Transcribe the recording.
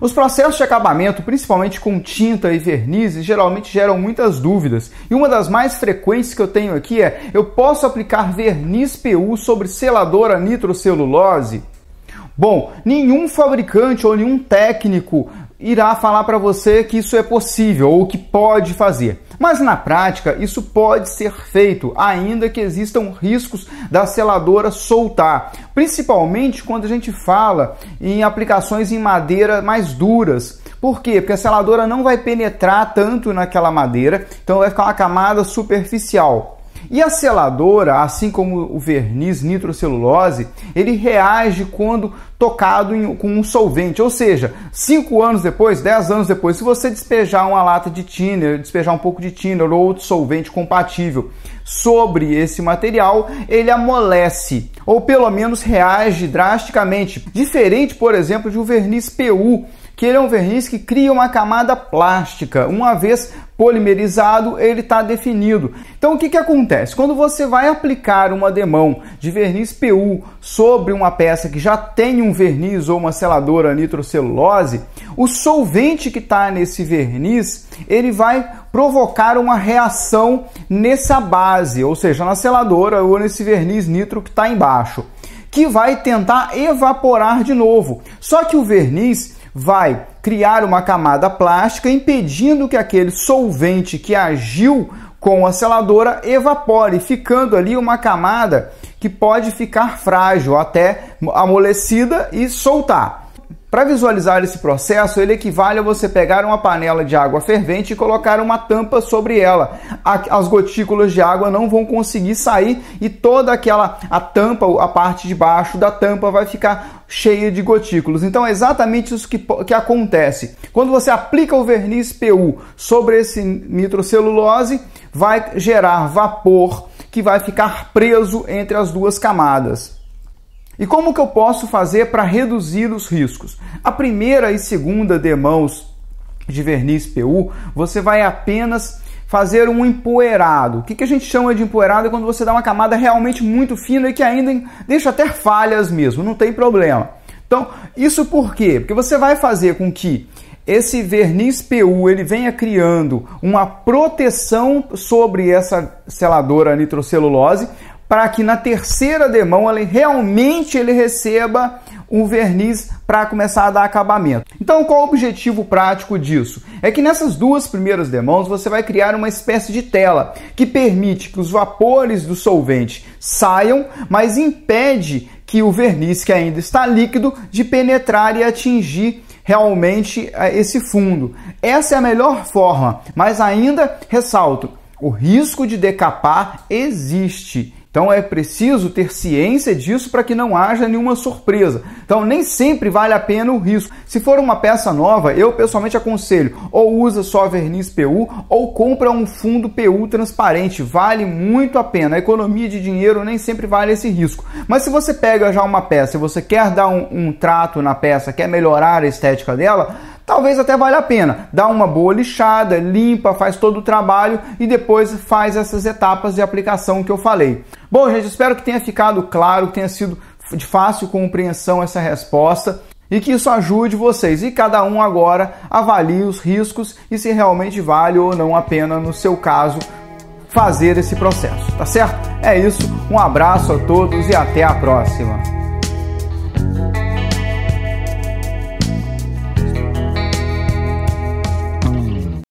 Os processos de acabamento, principalmente com tinta e vernizes, geralmente geram muitas dúvidas. E uma das mais frequentes que eu tenho aqui é: eu posso aplicar verniz PU sobre seladora nitrocellulose? Bom, nenhum fabricante ou nenhum técnico irá falar para você que isso é possível ou que pode fazer. Mas na prática isso pode ser feito, ainda que existam riscos da seladora soltar, principalmente quando a gente fala em aplicações em madeira mais duras. Por quê? Porque a seladora não vai penetrar tanto naquela madeira, então vai ficar uma camada superficial. E a seladora, assim como o verniz nitrocellulose, ele reage quando tocado com um solvente, ou seja, 5 anos depois, 10 anos depois, se você despejar uma lata de thinner, despejar um pouco de thinner ou outro solvente compatível sobre esse material, ele amolece, ou pelo menos reage drasticamente. Diferente, por exemplo, de um verniz PU, que ele é um verniz que cria uma camada plástica. Uma vez polimerizado, ele está definido. Então, o que acontece? Quando você vai aplicar uma demão de verniz PU sobre uma peça que já tem um verniz ou uma seladora nitrocellulose, o solvente que está nesse verniz, ele vai provocar uma reação nessa base, ou seja, na seladora ou nesse verniz nitro que está embaixo, que vai tentar evaporar de novo. Só que o verniz vai criar uma camada plástica, impedindo que aquele solvente que agiu com a seladora evapore, ficando ali uma camada que pode ficar frágil, até amolecida e soltar. Para visualizar esse processo, ele equivale a você pegar uma panela de água fervente e colocar uma tampa sobre ela. As gotículas de água não vão conseguir sair e toda a tampa, a parte de baixo da tampa vai ficar cheia de gotículas. Então é exatamente isso que acontece. Quando você aplica o verniz PU sobre esse nitrocellulose, vai gerar vapor que vai ficar preso entre as duas camadas. E como que eu posso fazer para reduzir os riscos? A primeira e segunda demãos de verniz PU, você vai apenas fazer um empoeirado. O que a gente chama de empoeirado é quando você dá uma camada realmente muito fina e que ainda deixa até falhas mesmo, não tem problema. Então, isso por quê? Porque você vai fazer com que esse verniz PU ele venha criando uma proteção sobre essa seladora nitrocellulose, para que na terceira demão ele realmente receba um verniz para começar a dar acabamento. Então, qual o objetivo prático disso? É que nessas duas primeiras demãos você vai criar uma espécie de tela que permite que os vapores do solvente saiam, mas impede que o verniz que ainda está líquido de penetrar e atingir realmente esse fundo. Essa é a melhor forma, mas ainda ressalto, o risco de decapar existe. Então é preciso ter ciência disso para que não haja nenhuma surpresa. Então nem sempre vale a pena o risco. Se for uma peça nova, eu pessoalmente aconselho, ou usa só verniz PU, ou compra um fundo PU transparente. Vale muito a pena. A economia de dinheiro nem sempre vale esse risco. Mas se você pega já uma peça e você quer dar um trato na peça, quer melhorar a estética dela, talvez até valha a pena. Dá uma boa lixada, limpa, faz todo o trabalho e depois faz essas etapas de aplicação que eu falei. Bom, gente, espero que tenha ficado claro, que tenha sido de fácil compreensão essa resposta e que isso ajude vocês. E cada um agora avalie os riscos e se realmente vale ou não a pena, no seu caso, fazer esse processo, tá certo? É isso, um abraço a todos e até a próxima!